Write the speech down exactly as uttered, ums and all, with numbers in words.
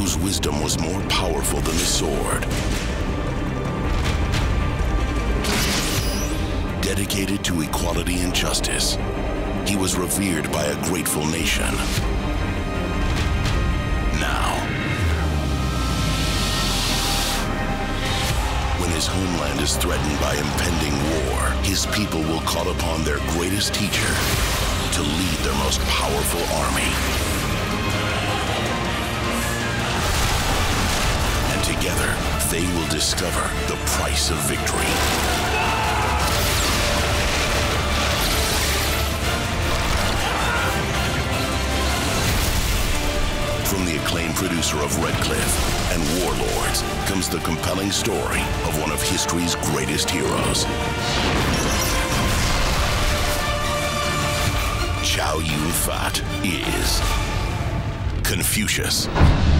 whose wisdom was more powerful than his sword. Dedicated to equality and justice, he was revered by a grateful nation. Now, when his homeland is threatened by impending war, his people will call upon their greatest teacher to lead their most powerful army. And together, they will discover the price of victory. From the acclaimed producer of Red Cliff and Warlords comes the compelling story of one of history's greatest heroes, Chow Yun-Fat is Confucius.